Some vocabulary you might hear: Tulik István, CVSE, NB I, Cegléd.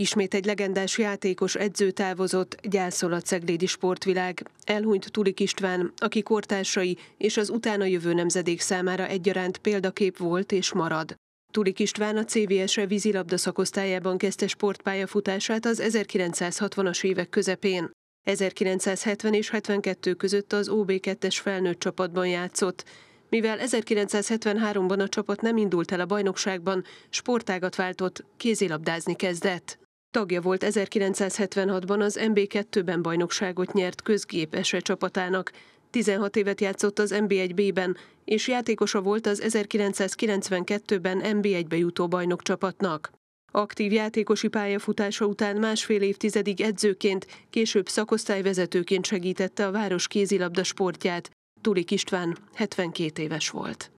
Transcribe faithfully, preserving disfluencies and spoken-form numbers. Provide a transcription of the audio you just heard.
Ismét egy legendás játékos edző távozott, gyászol a ceglédi sportvilág. Elhunyt Tulik István, aki kortársai és az utána jövő nemzedék számára egyaránt példakép volt és marad. Tulik István a cé vé es-e vízilabda szakosztályában kezdte sportpályafutását az ezerkilencszázhatvanas évek közepén. ezerkilencszázhetven és hetvenkettő között az o bé kettes felnőtt csapatban játszott. Mivel ezerkilencszázhetvenháromban a csapat nem indult el a bajnokságban, sportágat váltott, kézilabdázni kezdett. Tagja volt ezerkilencszázhetvenhatban az en bé kettőben bajnokságot nyert közgép es e csapatának, tizenhat évet játszott az en bé egyben, és játékosa volt az ezerkilencszázkilencvenkettőben en bé egybe jutó bajnokcsapatnak. Aktív játékosi pályafutása után másfél évtizedig edzőként, később szakosztályvezetőként segítette a város kézilabda sportját. Tulik István hetvenkét éves volt.